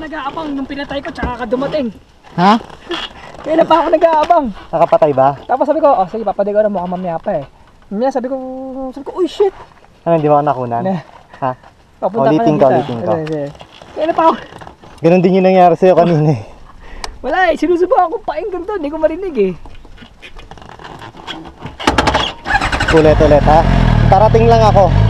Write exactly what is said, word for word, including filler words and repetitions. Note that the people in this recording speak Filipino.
nag-aabang nung pinatay ko tsaka ka dumating. Ha? Kailan pa ako nag-aabang? Nakapatay ba? Tapos sabi ko, oh sige papatay ko na mukha mamaya pa eh. Mamaya sabi ko, sabi ko, uy shit. Ano, hindi mo ako nakunan? Na. Ha? Ulitin ka, ulitin ka. Kailan pa ako? Ganon din yung nangyari sa'yo kanina eh. Wala eh, sinusubukan akong painggan to, hindi ko marinig eh. Ulit ulit ha? Tarating lang ako.